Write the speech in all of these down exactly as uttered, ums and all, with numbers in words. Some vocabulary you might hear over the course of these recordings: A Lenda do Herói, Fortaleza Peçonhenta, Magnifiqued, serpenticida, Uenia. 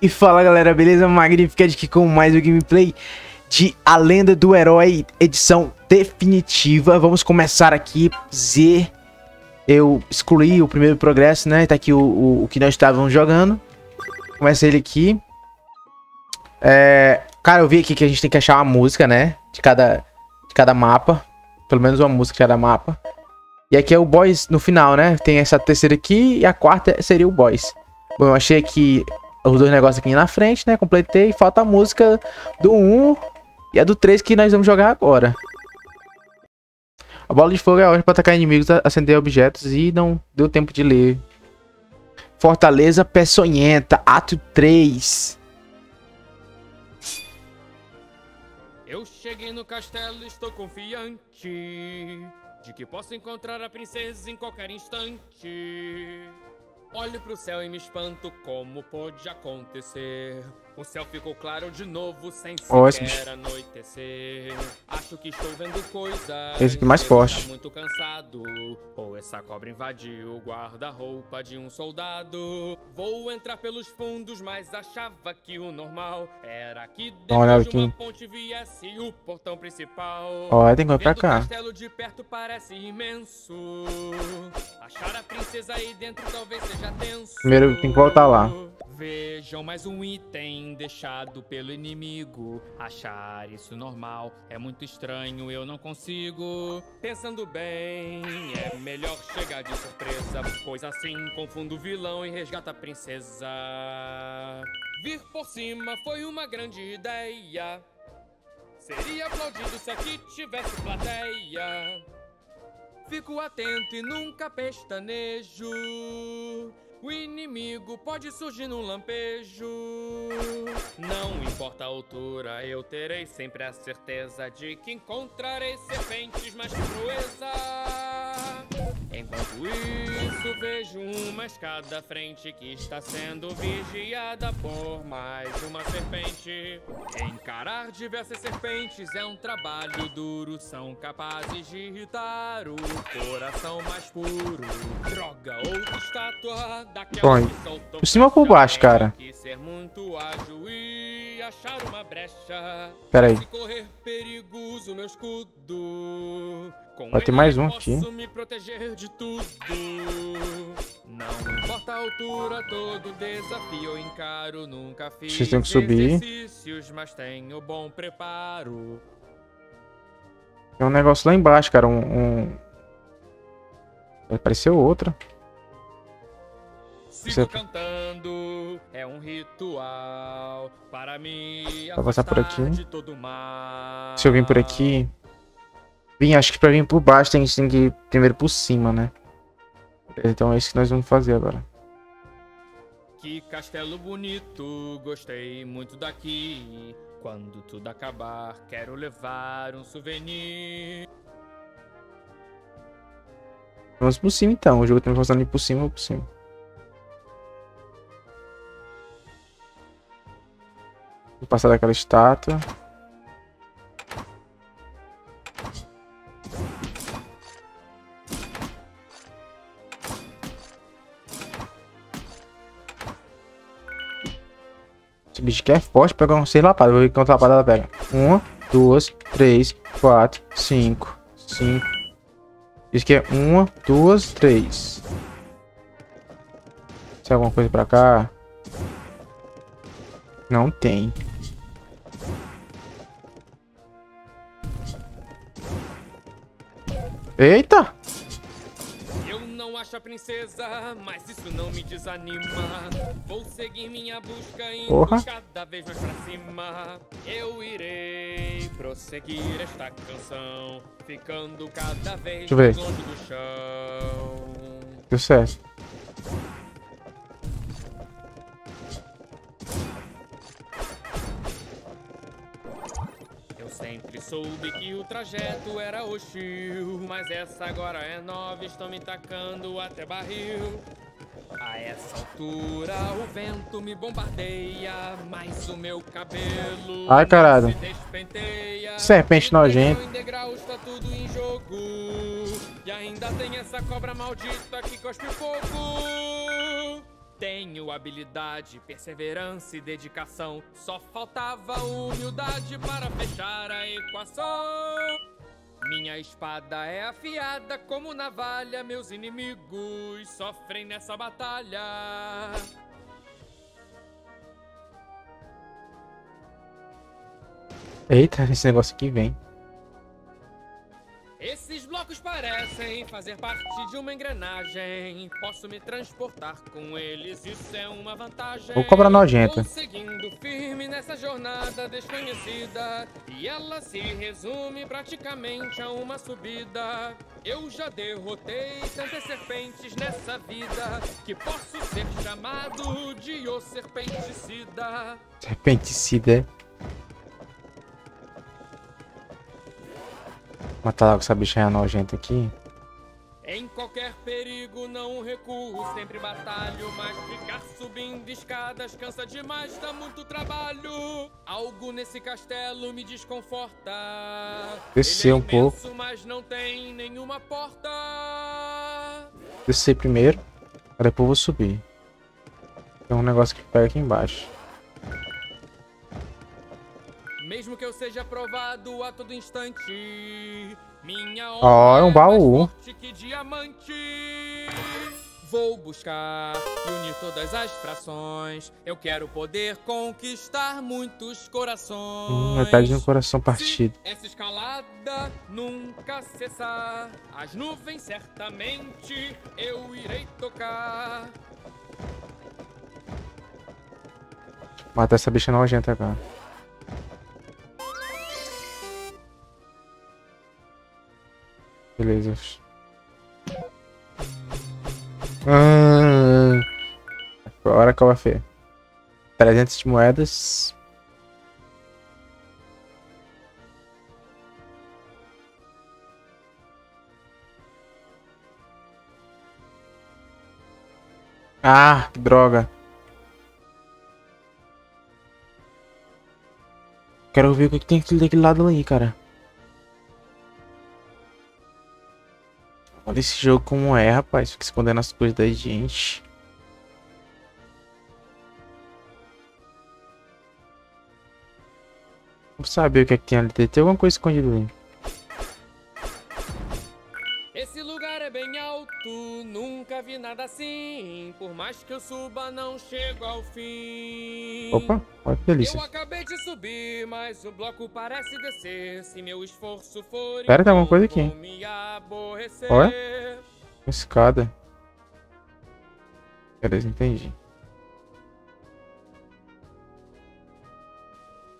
E fala galera, beleza? Magnifiqued aqui com mais um gameplay de A Lenda do Herói, edição definitiva. Vamos começar aqui, Z. Eu excluí o primeiro progresso, né? Tá aqui o, o, o que nós estávamos jogando. Começa ele aqui. É... Cara, eu vi aqui que a gente tem que achar uma música, né? De cada, de cada mapa. Pelo menos uma música de cada mapa. E aqui é o boss no final, né? Tem essa terceira aqui e a quarta seria o boss. Bom, eu achei que... os dois negócios aqui na frente, né? Completei. Falta a música do um e a do três que nós vamos jogar agora. A bola de fogo é ótima para atacar inimigos, acender objetos e não deu tempo de ler. Fortaleza Peçonhenta, ato três. Eu cheguei no castelo e estou confiante de que posso encontrar a princesa em qualquer instante. Olho pro céu e me espanto como pode acontecer. O céu ficou claro de novo sem sequer anoitecer. Acho que estou vendo coisas. Esse aqui mais forte. Muito cansado. Ou essa cobra invadiu o guarda-roupa de um soldado. Vou entrar pelos fundos, mas achava que o normal era que depois de uma ponte viesse o portão principal. Ó, tem que ir pra cá. O castelo de perto parece imenso. Achar a princesa aí dentro talvez seja tenso. Primeiro tem que voltar lá. Vejam mais um item deixado pelo inimigo. Achar isso normal é muito estranho, eu não consigo. Pensando bem, é melhor chegar de surpresa, pois assim confundo o vilão e resgata a princesa. Vir por cima foi uma grande ideia. Seria aplaudido se aqui tivesse plateia. Fico atento e nunca pestanejo. O inimigo pode surgir num lampejo. Não importa a altura, eu terei sempre a certeza de que encontrarei serpentes mais crueza. Enquanto isso, vejo uma escada à frente que está sendo vigiada por mais uma serpente. Encarar diversas serpentes é um trabalho duro. São capazes de irritar o coração mais puro. Droga, outra estátua daquela que soltou. Por cima ou por baixo, cara? Tem que ser muito ágil e achar uma brecha. Peraí. Se correr perigo, uso meu escudo. Vai ter mais um aqui. Me proteger de tudo. Não importa a altura, todo desafio eu encaro. Nunca fiz vocês têm que subir. Mas tenho bom preparo. Tem um negócio lá embaixo, cara. Um. um... Apareceu outra. Sigo cantando, é um ritual para mim. Vou passar por aqui. Se eu vim por aqui. Vim, acho que pra vir por baixo tem, tem que ir primeiro por cima, né? Então é isso que nós vamos fazer agora. Que castelo bonito, gostei muito daqui. Quando tudo acabar, quero levar um souvenir. Vamos por cima então, o jogo tá me forçando a ir por cima ou por cima. Vou passar daquela estátua. Esse bicho aqui é forte, pegar um seis lapadas. Vou ver quantas lapadas ela pega. Uma, duas, três, quatro, cinco. Cinco. Isso aqui é uma, duas, três. Tem alguma coisa pra cá? Não tem. Eita! A princesa, mas isso não me desanima. Vou seguir minha busca e cada vez mais pra cima. Eu irei prosseguir esta canção, ficando cada vez mais longe do chão. Deu certo. Sempre soube que o trajeto era hostil, mas essa agora é nova, estão me tacando até barril. A essa altura o vento me bombardeia, mas o meu cabelo ai, caralho. Se despenteia. Serpente nojenta. Em degraus tá tudo em jogo. E ainda tem essa cobra maldita que cospe fogo. Tenho habilidade, perseverança e dedicação. Só faltava humildade para fechar a equação. Minha espada é afiada como navalha. Meus inimigos sofrem nessa batalha. Eita, esse negócio aqui vem. Esses blocos parecem fazer parte de uma engrenagem. Posso me transportar com eles, isso é uma vantagem. Vou cobrar nojenta. Seguindo firme nessa jornada desconhecida. E ela se resume praticamente a uma subida. Eu já derrotei tantas serpentes nessa vida que posso ser chamado de o serpenticida. Serpenticida. Matar logo essa bichinha nojenta aqui. Em qualquer perigo não recuo, sempre batalho, mas ficar subindo escadas cansa demais, dá muito trabalho. Algo nesse castelo me desconforta. Descer um pouco, mas não tem nenhuma porta. Descer primeiro, depois eu vou subir. Tem um negócio que pega aqui embaixo. Mesmo que eu seja provado a todo instante, minha honra oh, é um baú. Mais forte que diamante. Vou buscar e unir todas as frações. Eu quero poder conquistar muitos corações. Hum, metade de um coração partido. Se essa escalada nunca cessar, as nuvens certamente eu irei tocar. Mata essa bicha nojenta agora. Beleza. Ah, agora acaba feio. trezentas de moedas. Ah, que droga. Quero ver o que tem daquele lado ali, cara. Olha esse jogo como é, rapaz. Fica escondendo as coisas da gente. Vamos saber o que é que tem ali. Tem alguma coisa escondida ali. Esse lugar é bem alto. Nunca vi nada assim. Por mais que eu suba, não chego ao fim. Opa, olha que delícia. Eu acabei de subir, mas o bloco parece descer. Se meu esforço for... Pera, tem alguma coisa aqui, hein? Olha, uma escada. Beleza, entendi.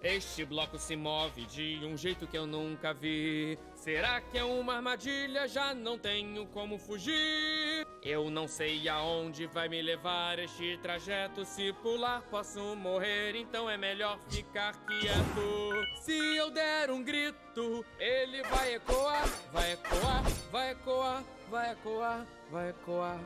Este bloco se move de um jeito que eu nunca vi. Será que é uma armadilha? Já não tenho como fugir. Eu não sei aonde vai me levar este trajeto. Se pular posso morrer, então é melhor ficar quieto. Se eu der um grito, ele vai ecoar. Vai ecoar, vai ecoar, vai ecoar, vai ecoar.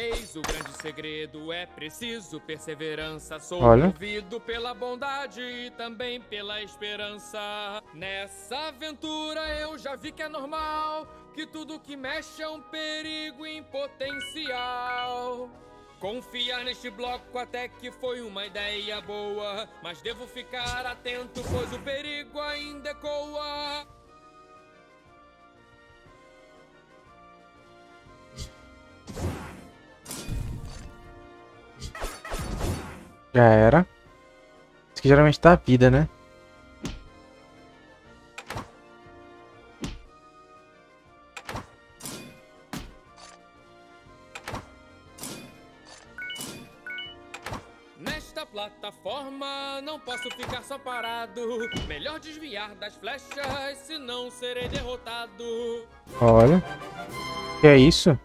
Eis o grande segredo, é preciso perseverança. Sou movido pela bondade e também pela esperança. Nessa aventura eu já vi que é normal, que tudo que mexe é um perigo em potencial. Confiar neste bloco até que foi uma ideia boa, mas devo ficar atento, pois o perigo ainda ecoa. Já era. Isso que geralmente dá vida, né? Nesta plataforma não posso ficar só parado. Melhor desviar das flechas, senão serei derrotado. Olha. Que é isso?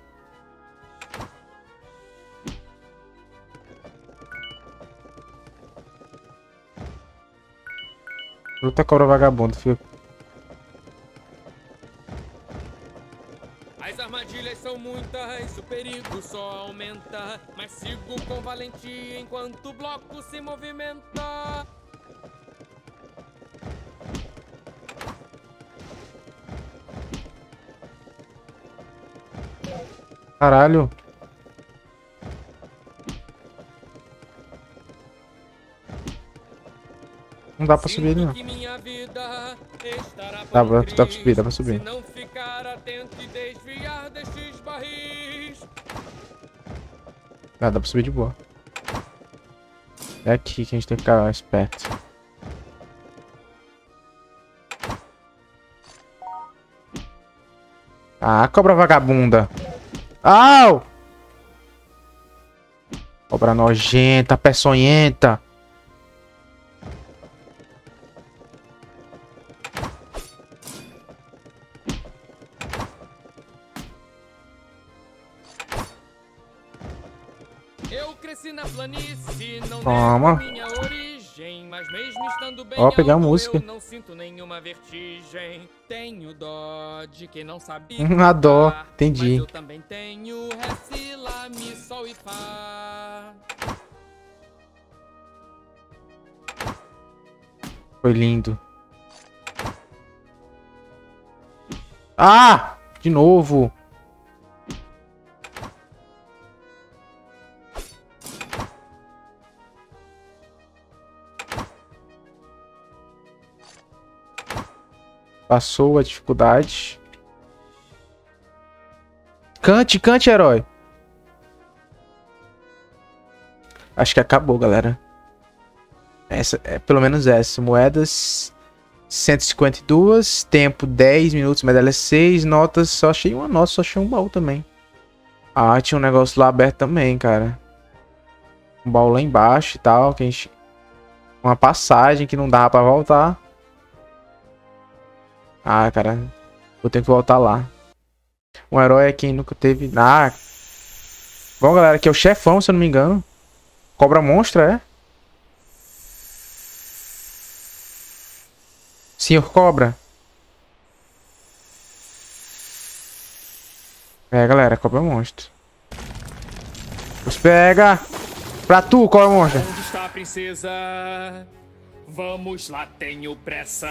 Luta cobra vagabundo, filho. As armadilhas são muitas, o perigo só aumenta. Mas sigo com valentia enquanto o bloco se movimenta. Caralho. Não dá pra subir ele, não. Dá pra, dá pra subir, dá pra subir. Se não ficar atento e desviar destes barris. Ah, dá pra subir de boa. É aqui que a gente tem que ficar esperto. Ah, cobra vagabunda. Au! Cobra nojenta, peçonhenta. Toma. Ó, pegar a música. Eu não sinto nenhuma vertigem. Tenho dó de quem não sabia. A dó, entendi. Mas eu também tenho recila, mi, sol e fá. Foi lindo. Ah! De novo. Passou a dificuldade. Cante, cante, herói. Acho que acabou, galera. Essa, é, pelo menos essa. Moedas cento e cinquenta e duas. Tempo dez minutos. Medalha seis. Notas. Só achei uma nota. Só achei um baú também. Ah, tinha um negócio lá aberto também, cara. Um baú lá embaixo e tal. Que a gente... Uma passagem que não dava pra voltar. Ah, cara, vou ter que voltar lá. Um herói é quem nunca teve... Ah! Bom, galera, aqui é o chefão, se eu não me engano. Cobra monstra, é? Senhor Cobra. É, galera, cobra monstro. Os pega! Pra tu, cobra monstra! Onde está a princesa? Vamos lá, tenho pressa.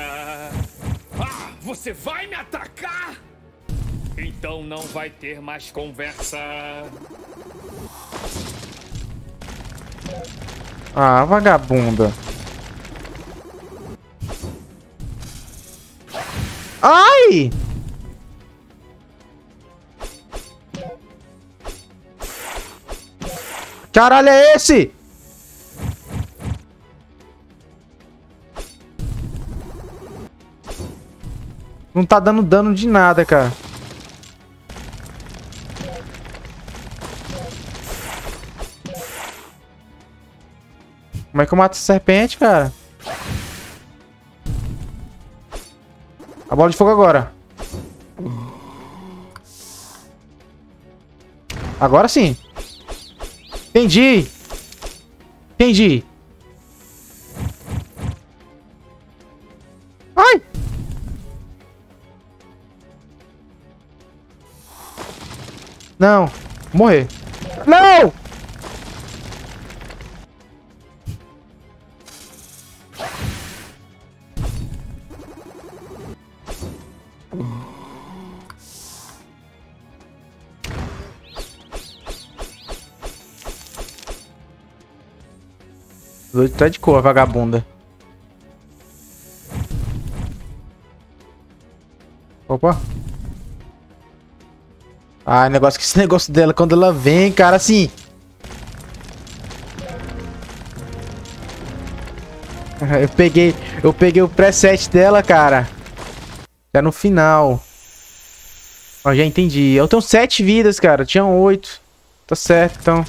Ah, você vai me atacar? Então não vai ter mais conversa. Ah, vagabunda. Ai! Caralho, é esse? Não tá dando dano de nada, cara. Como é que eu mato essa serpente, cara? A bola de fogo agora. Agora sim. Entendi. Entendi. Não, morrer. Não! Doido tá de cor, vagabunda. Opa. Ah, negócio que esse negócio dela, quando ela vem, cara, assim... Eu peguei, eu peguei o preset dela, cara. Já no final. Ó, já entendi. Eu tenho sete vidas, cara. Tinha oito. Tá certo, então.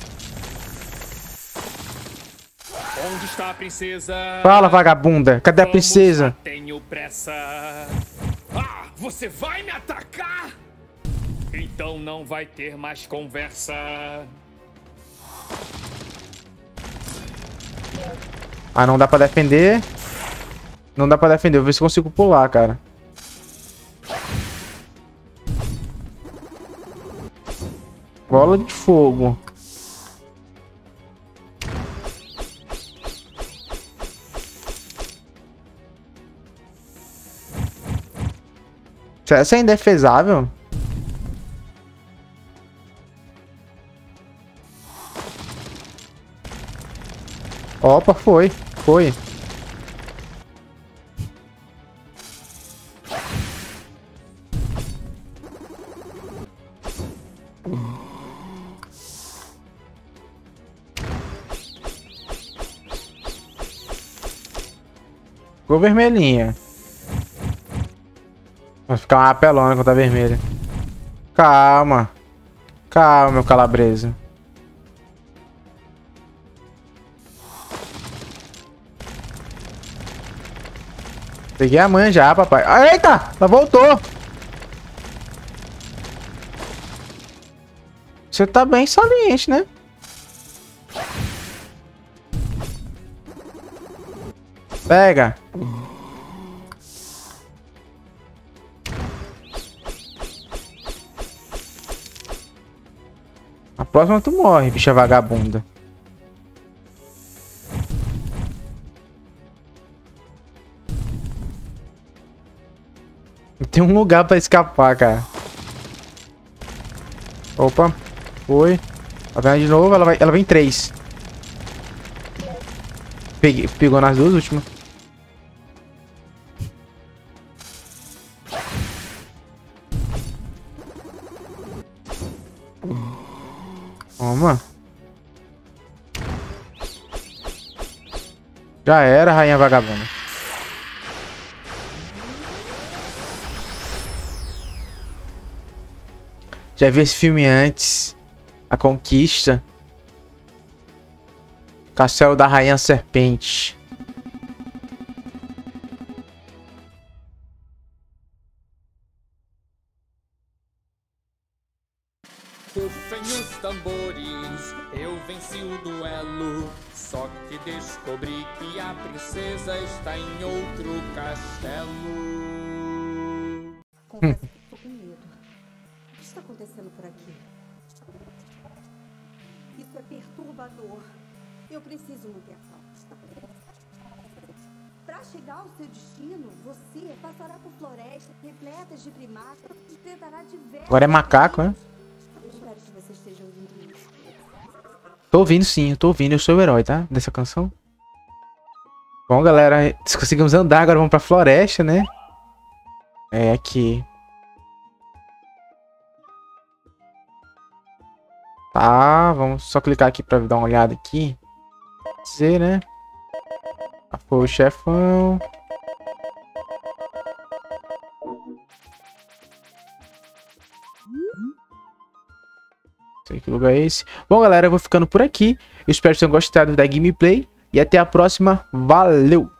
Onde está a princesa? Fala, vagabunda. Cadê a princesa? Tenho pressa. Ah, você vai me atacar? Então não vai ter mais conversa. Ah, não dá pra defender. Não dá pra defender. Vou ver se consigo pular, cara. Bola de fogo. Essa é indefesável? Opa, foi. Foi. Ficou vermelhinha. Vai ficar uma apelona quando tá vermelha. Calma. Calma, meu calabreso. Peguei a mãe já, papai. Eita! Ela voltou! Você tá bem saliente, né? Pega! A próxima tu morre, bicha vagabunda. Tem um lugar pra escapar, cara. Opa. Foi. Ela vai de novo. Ela, vai, ela vem três. Peguei, pegou nas duas últimas. Toma. Já era, rainha vagabunda. Já vi esse filme antes. A Conquista. Castelo da Rainha Serpente. Rufem os tambores, eu venci o duelo. Só que descobri que a princesa está em outro castelo. Hum. Acontecendo por aqui. Isso é perturbador. Eu preciso manter a calma. Para chegar ao seu destino, você passará por florestas repletas de primatas e tentará diversos... Agora é macaco, né? Eu espero que você esteja ouvindo isso. Tô ouvindo sim, eu tô ouvindo. Eu sou o herói, tá? Dessa canção. Bom, galera, conseguimos andar. Agora vamos pra floresta, né? É aqui. Tá, vamos só clicar aqui pra dar uma olhada aqui. Dizer, né? Ah, foi o chefão. Não sei que lugar é esse. Bom, galera, eu vou ficando por aqui. Eu espero que vocês tenham gostado da gameplay. E até a próxima. Valeu!